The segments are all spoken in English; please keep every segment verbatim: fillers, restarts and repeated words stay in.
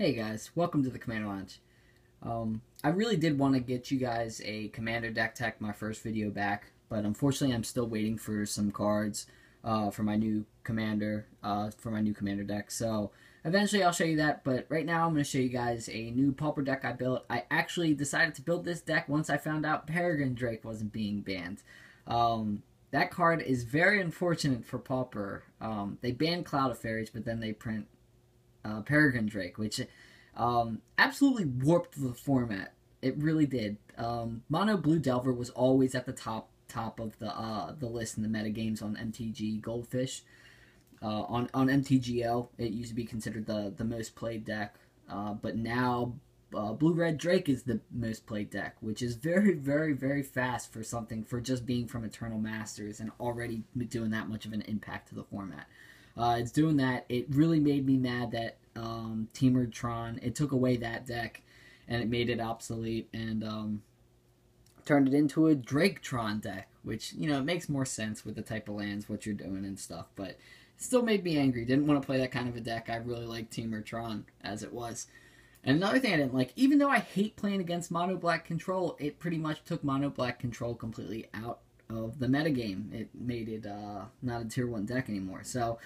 Hey guys, welcome to the Commander Lounge. Um, I really did want to get you guys a Commander deck tech my first video back, but unfortunately I'm still waiting for some cards uh, for my new Commander uh, for my new Commander deck. So eventually I'll show you that, but right now I'm going to show you guys a new Pauper deck I built. I actually decided to build this deck once I found out Peregrine Drake wasn't being banned. Um, that card is very unfortunate for Pauper. Um, they banned Cloud of Fairies, but then they print Uh, Peregrine Drake, which um, absolutely warped the format. It really did. Um, Mono Blue Delver was always at the top top of the uh, the list in the metagames on M T G Goldfish. Uh, on on M T G L, it used to be considered the the most played deck, uh, but now uh, Blue Red Drake is the most played deck, which is very very very fast for something for just being from Eternal Masters and already doing that much of an impact to the format. Uh, it's doing that. It really made me mad that um, Teamertron, it took away that deck and it made it obsolete and um, turned it into a Drake Tron deck, which, you know, it makes more sense with the type of lands, what you're doing and stuff, but it still made me angry. Didn't want to play that kind of a deck. I really liked Teamertron as it was. And another thing I didn't like, even though I hate playing against Mono Black Control, it pretty much took Mono Black Control completely out of the metagame. It made it uh, not a tier one deck anymore. So,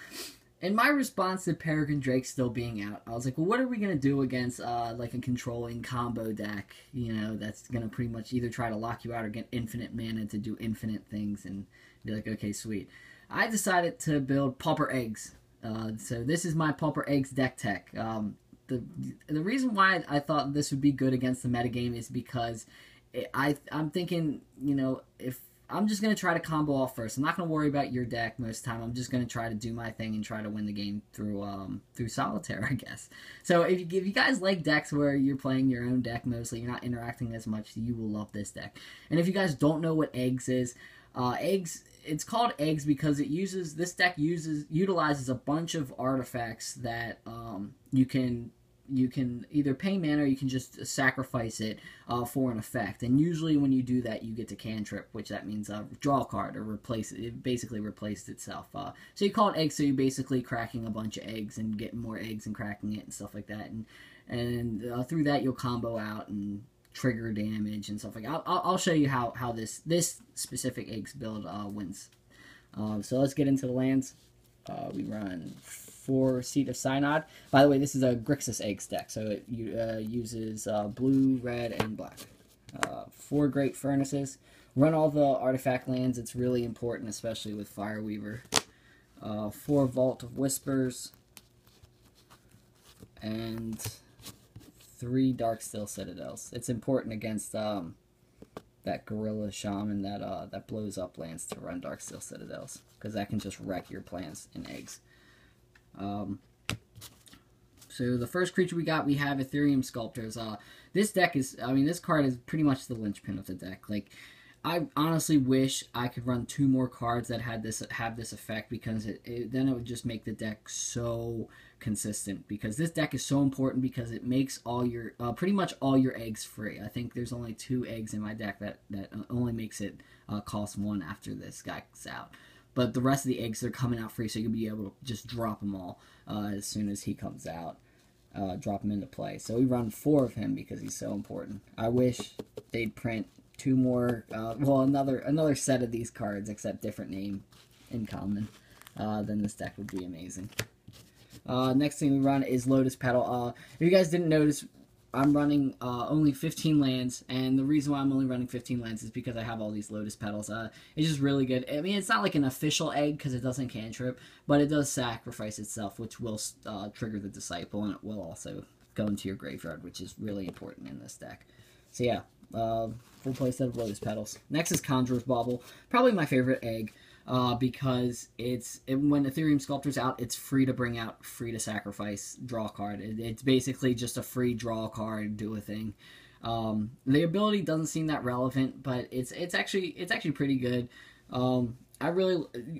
in my response to Peregrine Drake still being out, I was like, well, what are we going to do against uh, like a controlling combo deck, you know, that's going to pretty much either try to lock you out or get infinite mana to do infinite things and be like, okay, sweet. I decided to build Pauper Eggs. Uh, so, this is my Pauper Eggs deck tech. Um, the, the reason why I thought this would be good against the metagame is because it, I, I'm thinking, you know, if I'm just going to try to combo off first. I'm not going to worry about your deck most of the time. I'm just going to try to do my thing and try to win the game through um, through solitaire, I guess. So if you, if you guys like decks where you're playing your own deck mostly, you're not interacting as much, you will love this deck. And if you guys don't know what Eggs is, uh, Eggs, it's called Eggs because it uses, this deck uses utilizes a bunch of artifacts that um, you can... You can either pay mana or you can just sacrifice it uh, for an effect. And usually when you do that, you get to cantrip, which that means uh, draw a card or replace it. It basically replaced itself. Uh, so you call it Eggs, so you're basically cracking a bunch of eggs and getting more eggs and cracking it and stuff like that. And and uh, through that, you'll combo out and trigger damage and stuff like that. I'll, I'll show you how, how this, this specific Eggs build uh, wins. Um, so let's get into the lands. Uh, we run for Seat of Synod. By the way, this is a Grixis Eggs deck, so it uh, uses uh, blue, red, and black. Uh, four Great Furnaces. Run all the artifact lands. It's really important, especially with Fireweaver. Uh, four Vault of Whispers. And three Darksteel Citadels. It's important against um, that Gorilla Shaman that, uh, that blows up lands to run Darksteel Citadels, because that can just wreck your plants and eggs. Um, so the first creature we got, we have Ethereum Sculptors. Uh, this deck is, I mean, this card is pretty much the linchpin of the deck. Like, I honestly wish I could run two more cards that had this have this effect, because it, it then it would just make the deck so consistent. Because this deck is so important because it makes all your uh, pretty much all your eggs free. I think there's only two eggs in my deck that that only makes it uh, cost one after this guy's out. But the rest of the eggs, they're coming out free, so you'll be able to just drop them all uh, as soon as he comes out. Uh, drop him into play. So we run four of him because he's so important. I wish they'd print two more, uh, well, another another set of these cards, except different name in common. Uh, then this deck would be amazing. Uh, next thing we run is Lotus Petal. Uh, if you guys didn't notice, I'm running uh, only fifteen lands, and the reason why I'm only running fifteen lands is because I have all these Lotus Petals. Uh, it's just really good. I mean, it's not like an official egg because it doesn't cantrip, but it does sacrifice itself, which will uh, trigger the Disciple, and it will also go into your graveyard, which is really important in this deck. So yeah, uh, full play set of Lotus Petals. Next is Conjurer's Bobble, probably my favorite egg. Uh, because it's it, when Ethereum Sculptor's out, it's free to bring out, free to sacrifice, draw card. It, it's basically just a free draw card, do a thing. Um, the ability doesn't seem that relevant, but it's it's actually it's actually pretty good. Um, I really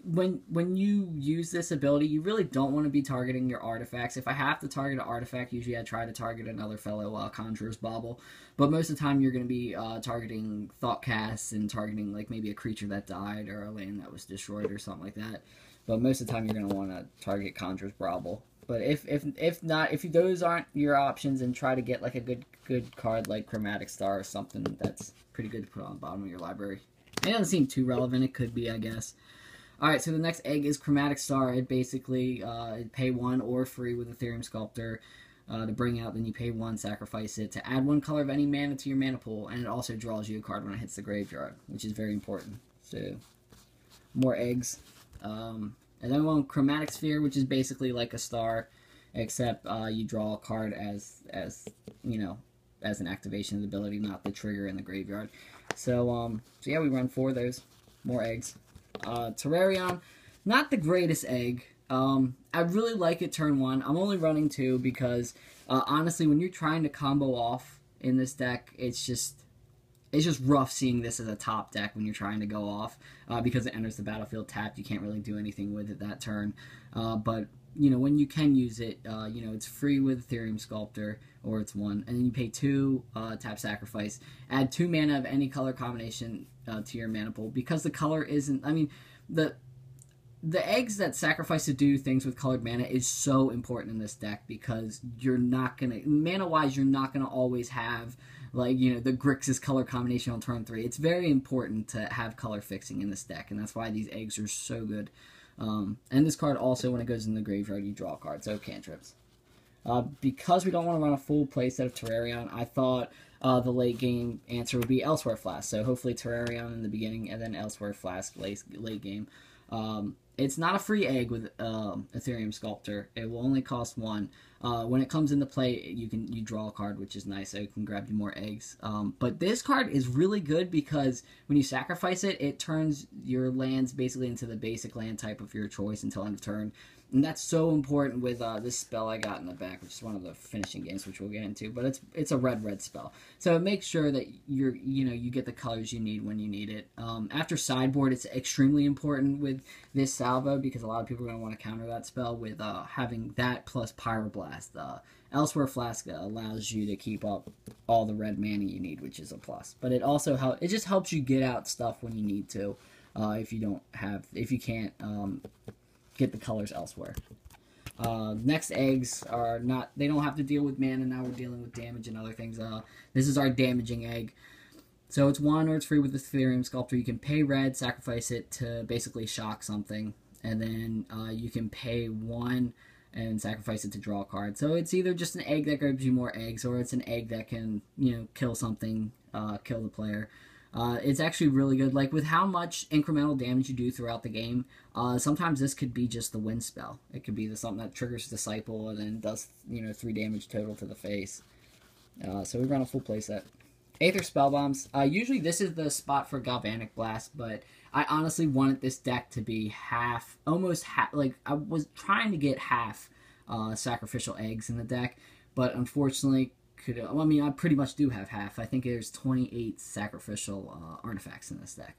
when when you use this ability, you really don't want to be targeting your artifacts. If I have to target an artifact, usually I try to target another fellow uh, Conjurer's Bobble, but most of the time you're going to be uh, targeting Thoughtcast and targeting like maybe a creature that died or a land that was destroyed or something like that. But most of the time you're going to want to target Conjurer's Bobble But if if if not, if those aren't your options, then try to get like a good good card like Chromatic Star or something that's pretty good to put on the bottom of your library. It doesn't seem too relevant. It could be, I guess. All right, so the next egg is Chromatic Star. It basically uh, it pay one or free with Ethereum Sculptor uh, to bring out. Then you pay one, sacrifice it to add one color of any mana to your mana pool, and it also draws you a card when it hits the graveyard, which is very important. So more eggs. Um, And then we want Chromatic Sphere, which is basically like a star, except uh, you draw a card as, as you know, as an activation of the ability, not the trigger in the graveyard. So, um, so yeah, we run four of those. More eggs. Uh, Terrarium, not the greatest egg. Um, I really like it turn one. I'm only running two because, uh, honestly, when you're trying to combo off in this deck, it's just... It's just rough seeing this as a top deck when you're trying to go off uh, because it enters the battlefield tapped. You can't really do anything with it that turn. Uh, but, you know, when you can use it, uh, you know, it's free with Ethereum Sculptor, or it's one. And then you pay two, uh, tap sacrifice. Add two mana of any color combination uh, to your mana pool because the color isn't... I mean, the... The eggs that sacrifice to do things with colored mana is so important in this deck because you're not going to... Mana-wise, you're not going to always have, like, you know, the Grixis color combination on turn three. It's very important to have color fixing in this deck, and that's why these eggs are so good. Um, and this card also, when it goes in the graveyard, you draw cards, so cantrips. Uh, because we don't want to run a full playset of Terrarium, I thought... Uh, the late game answer would be Elsewhere Flask. So hopefully Terrarium in the beginning and then Elsewhere Flask late, late game. Um, it's not a free egg with uh, Ethereum Sculptor. It will only cost one. Uh, when it comes into play, you can you draw a card, which is nice. So it can grab you more eggs. Um, but this card is really good because when you sacrifice it, it turns your lands basically into the basic land type of your choice until end of turn. And that's so important with uh, this spell I got in the back, which is one of the finishing games, which we'll get into. But it's it's a red red spell, so it makes sure that you're you know you get the colors you need when you need it. Um, after sideboard, it's extremely important with this salvo because a lot of people are going to want to counter that spell with uh, having that plus Pyroblast. Uh, Elsewhere Flask allows you to keep up all the red mana you need, which is a plus. But it also help it just helps you get out stuff when you need to, uh, if you don't have if you can't. Um, get the colors elsewhere. Uh, next eggs are not, they don't have to deal with mana, now we're dealing with damage and other things. Uh, this is our damaging egg. So it's one or it's free with the Ethereum Sculptor. You can pay red, sacrifice it to basically shock something, and then uh, you can pay one and sacrifice it to draw a card. So it's either just an egg that grabs you more eggs, or it's an egg that can, you know, kill something, uh, kill the player. Uh, it's actually really good. Like, with how much incremental damage you do throughout the game, uh, sometimes this could be just the wind spell. It could be the, something that triggers Disciple and then does, you know, three damage total to the face. Uh, so we run a full playset. Aether Spellbombs. Uh, usually this is the spot for Galvanic Blast, but I honestly wanted this deck to be half, almost half, like, I was trying to get half uh, Sacrificial Eggs in the deck, but unfortunately... Could, well, I mean, I pretty much do have half. I think there's twenty-eight sacrificial uh, artifacts in this deck.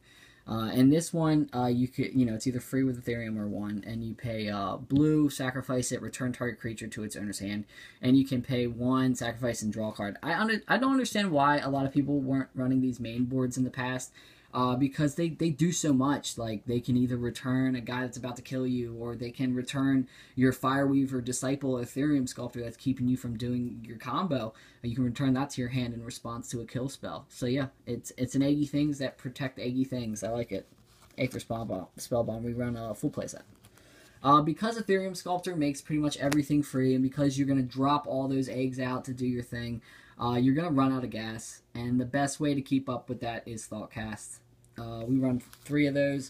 Uh, and this one, uh, you could, you know, it's either free with Ethereum or one, and you pay uh, blue, sacrifice it, return target creature to its owner's hand, and you can pay one, sacrifice and draw a card. I under, I don't understand why a lot of people weren't running these main boards in the past, uh, because they they do so much. Like, they can either return a guy that's about to kill you, or they can return your Fireweaver, Disciple, Ethereum Sculptor that's keeping you from doing your combo. You can return that to your hand in response to a kill spell. So yeah, it's it's an eggy things that protect eggy things. I like it. Aether Spellbomb, we run a full playset. Uh, because Ethereum Sculptor makes pretty much everything free, and because you're going to drop all those eggs out to do your thing, uh, you're going to run out of gas. And the best way to keep up with that is Thoughtcast. Uh, we run three of those.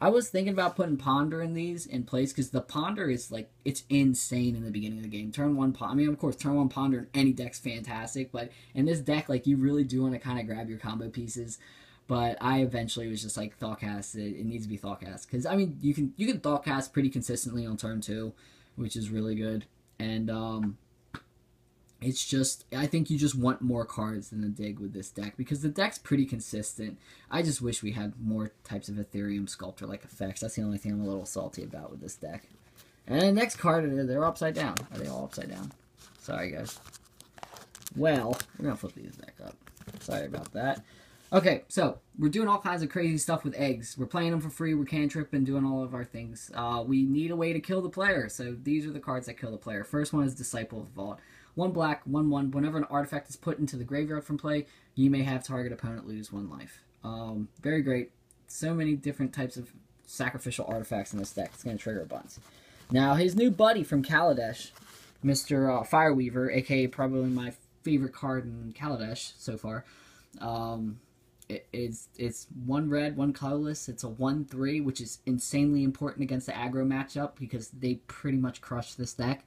I was thinking about putting Ponder in these in place because the Ponder is, like, it's insane in the beginning of the game. Turn one Ponder, I mean, of course, turn one Ponder in any deck's fantastic, but in this deck, like, you really do want to kind of grab your combo pieces. But I eventually was just like, Thoughtcast, it, it needs to be Thoughtcast. Because, I mean, you can you can Thoughtcast pretty consistently on turn two, which is really good. And um, it's just, I think you just want more cards than the dig with this deck, because the deck's pretty consistent. I just wish we had more types of Ethereum Sculptor-like effects. That's the only thing I'm a little salty about with this deck. And the next card, they're upside down. Are they all upside down? Sorry, guys. Well, we're going to flip these back up. Sorry about that. Okay, so we're doing all kinds of crazy stuff with eggs. We're playing them for free, we're cantripping, doing all of our things. Uh, we need a way to kill the player, so these are the cards that kill the player. First one is Disciple of the Vault. One black, one one. Whenever an artifact is put into the graveyard from play, you may have target opponent lose one life. Um, very great. So many different types of sacrificial artifacts in this deck. It's going to trigger a bunch. Now, his new buddy from Kaladesh, Mister Uh, Fireweaver, aka probably my favorite card in Kaladesh so far, um... It, it's it's one red, one colorless. It's a one three, which is insanely important against the aggro matchup because they pretty much crush this deck.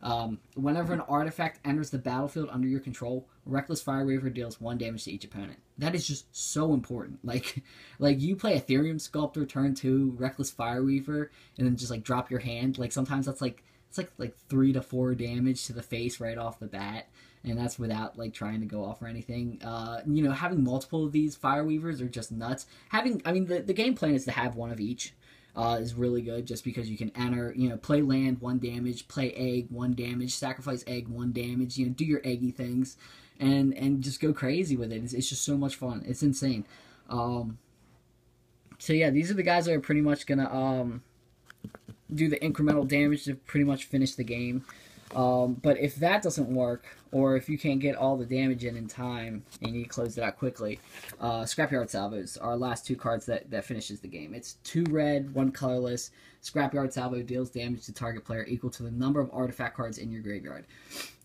Um, whenever an artifact enters the battlefield under your control, Reckless Fireweaver deals one damage to each opponent. That is just so important. Like, like you play Ethereum Sculptor turn two, Reckless Fireweaver, and then just like drop your hand. Like sometimes that's like it's like like three to four damage to the face right off the bat. And that's without, like, trying to go off or anything. Uh, you know, having multiple of these Fireweavers are just nuts. Having, I mean, the, the game plan is to have one of each uh, is really good just because you can enter, you know, play land, one damage, play egg, one damage, sacrifice egg, one damage, you know, do your eggy things and, and just go crazy with it. It's, it's just so much fun. It's insane. Um, so, yeah, these are the guys that are pretty much going to um, do the incremental damage to pretty much finish the game. Um, but if that doesn't work, or if you can't get all the damage in in time, and you need to close it out quickly, uh, Scrapyard Salvos are our last two cards that, that finishes the game. It's two red, one colorless. Scrapyard Salvo deals damage to target player equal to the number of artifact cards in your graveyard.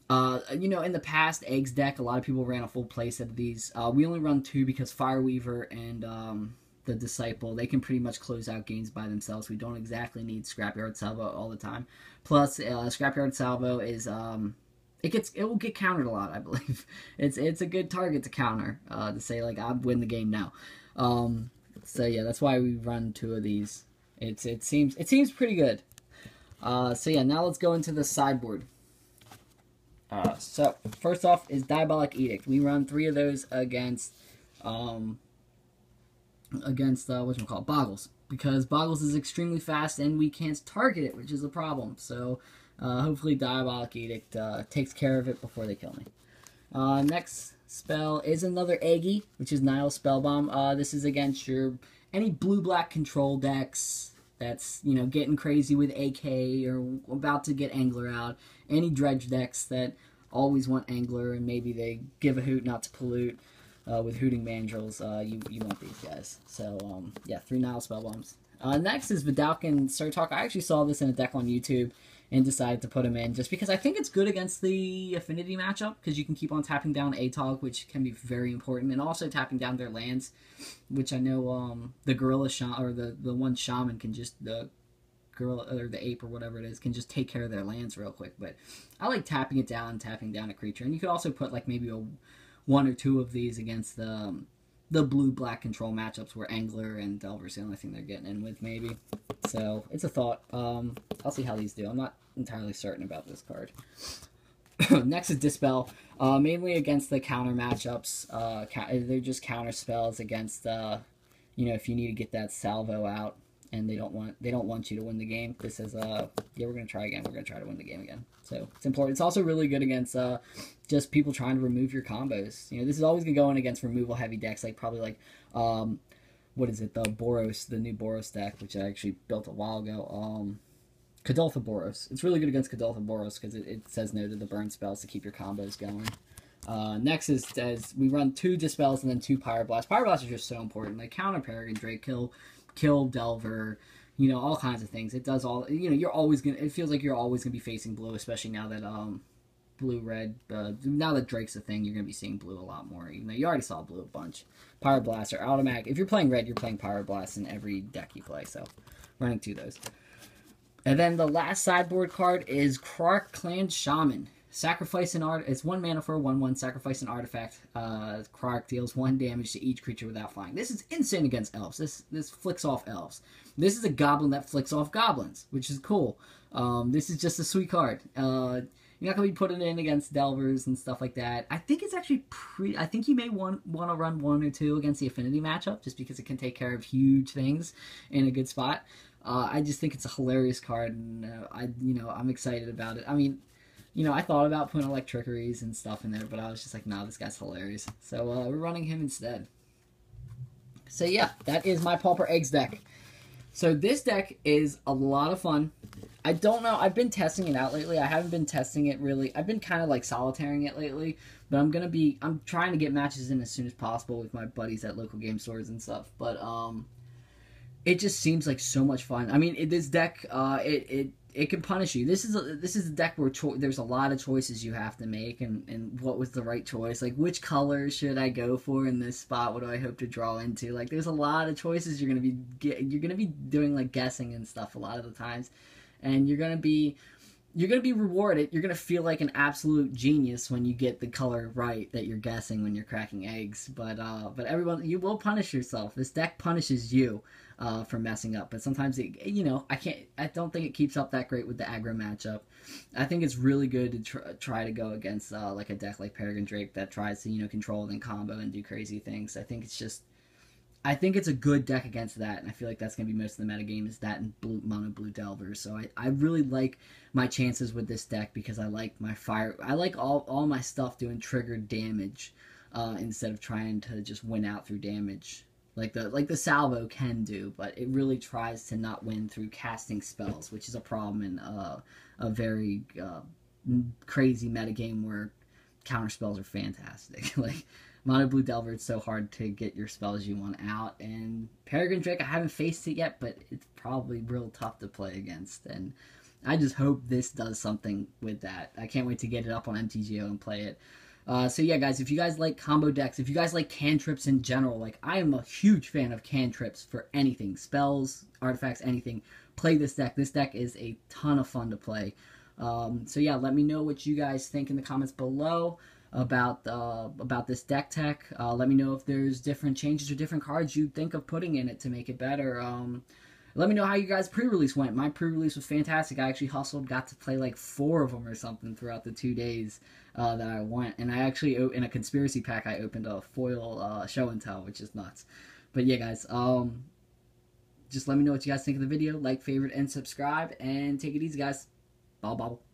Uh, you know, in the past, Eggs deck, a lot of people ran a full playset of these. Uh, we only run two because Fireweaver and um, the Disciple, they can pretty much close out games by themselves. We don't exactly need Scrapyard Salvo all the time. Plus, uh, Scrapyard Salvo is um, it gets it will get countered a lot. I believe it's it's a good target to counter uh, to say like I win the game now. Um, so yeah, that's why we run two of these. It's it seems it seems pretty good. Uh, so yeah, now let's go into the sideboard. Uh, so first off is Diabolic Edict. We run three of those against. Um, against, uh, whatchamacallit, Boggles, because Boggles is extremely fast and we can't target it, which is a problem, so uh, hopefully Diabolic Edict uh, takes care of it before they kill me. Uh, next spell is another Eggie, which is Nihil Spellbomb. Uh, this is against your, any blue-black control decks that's, you know, getting crazy with A K or about to get Angler out, any dredge decks that always want Angler and maybe they give a hoot not to pollute. Uh, with Hooting Mandrels, uh, you, you want these guys. So, um, yeah, three Nihil Spellbombs. Uh, next is Vidalcan Surtok. I actually saw this in a deck on YouTube and decided to put him in just because I think it's good against the Affinity matchup because you can keep on tapping down A T O G, which can be very important, and also tapping down their lands, which I know um, the Gorilla Shaman, or the, the one Shaman can just, the Gorilla, or the Ape, or whatever it is, can just take care of their lands real quick. But I like tapping it down, tapping down a creature. And you could also put, like, maybe a one or two of these against the um, the blue-black control matchups where Angler and Delver's the only thing they're getting in with, maybe. So, it's a thought. Um, I'll see how these do. I'm not entirely certain about this card. Next is Dispel. Uh, mainly against the counter matchups. Uh, ca they're just counter spells against, uh, you know, if you need to get that Salvo out and they don't want they don't want you to win the game. This is, uh, yeah, we're going to try again. We're going to try to win the game again. So, it's important. It's also really good against uh, just people trying to remove your combos. You know, this is always going to go in against removal-heavy decks, like probably like, um, what is it, the Boros, the new Boros deck, which I actually built a while ago, um, Cadolpha Boros. It's really good against Cadolpha Boros because it, it says no to the burn spells to keep your combos going. Uh, next is, is we run two Dispels and then two Pyroblast. Pyroblast is just so important. They counter Peregrine Drake, kill, kill Delver, you know, all kinds of things. It does all, you know, you're always going to, it feels like you're always going to be facing blue, especially now that, um, blue, red, uh, now that Drake's a thing, you're going to be seeing blue a lot more, even though you already saw blue a bunch. Pyroblast are automatic. If you're playing red, you're playing Pyroblast in every deck you play, so running two of those. And then the last sideboard card is Krark Clan Shaman. Sacrifice an art. It's one mana for a one one. Sacrifice an artifact. Uh, Krark deals one damage to each creature without flying. This is insane against elves. This this flicks off elves. This is a goblin that flicks off goblins, which is cool. Um, this is just a sweet card. Uh, you're not gonna be putting it in against Delvers and stuff like that. I think it's actually pretty. I think you may want want to run one or two against the Affinity matchup just because it can take care of huge things in a good spot. Uh, I just think it's a hilarious card, and uh, I you know I'm excited about it. I mean. You know, I thought about putting like trickeries and stuff in there, but I was just like, nah, this guy's hilarious. So uh, we're running him instead. So yeah, that is my Pauper Eggs deck. So this deck is a lot of fun. I don't know, I've been testing it out lately. I haven't been testing it really. I've been kind of like solitaring it lately, but I'm gonna be, I'm trying to get matches in as soon as possible with my buddies at local game stores and stuff. But um, it just seems like so much fun. I mean, it, this deck, uh, it it it can punish you. This is a, this is a deck where cho there's a lot of choices you have to make, and and what was the right choice? Like, which color should I go for in this spot? What do I hope to draw into? Like, there's a lot of choices you're gonna be get, you're gonna be doing like guessing and stuff a lot of the times. And you're gonna be, you're gonna be rewarded. You're gonna feel like an absolute genius when you get the color right that you're guessing when you're cracking eggs. But uh, but everyone, you will punish yourself. This deck punishes you uh, for messing up. But sometimes it, you know, I can't. I don't think it keeps up that great with the aggro matchup. I think it's really good to tr try to go against uh, like a deck like Peregrine Drake that tries to, you know, control and combo and do crazy things. I think it's just. I think it's a good deck against that, and I feel like that's going to be most of the metagame is that and blue, mono blue Delver. So I, I really like my chances with this deck because I like my fire... I like all, all my stuff doing triggered damage uh, instead of trying to just win out through damage. Like the, like the Salvo can do, but it really tries to not win through casting spells, which is a problem in uh, a very uh, crazy metagame where counterspells are fantastic. Like... Mono Blue Delver, it's so hard to get your spells you want out. And Peregrine Drake, I haven't faced it yet, but it's probably real tough to play against. And I just hope this does something with that. I can't wait to get it up on M T G O and play it. Uh, so yeah, guys, if you guys like combo decks, if you guys like cantrips in general, like I am a huge fan of cantrips for anything. Spells, artifacts, anything. Play this deck. This deck is a ton of fun to play. Um, so yeah, let me know what you guys think in the comments below. About uh, about this deck tech. Uh, let me know if there's different changes or different cards you'd think of putting in it to make it better. Um, let me know how you guys pre-release went. My pre-release was fantastic. I actually hustled, got to play like four of them or something throughout the two days uh, that I went. And I actually, in a conspiracy pack, I opened a foil uh, show and tell, which is nuts. But yeah, guys, um, just let me know what you guys think of the video. Like, favorite, and subscribe. And take it easy, guys. Bobble, bobble.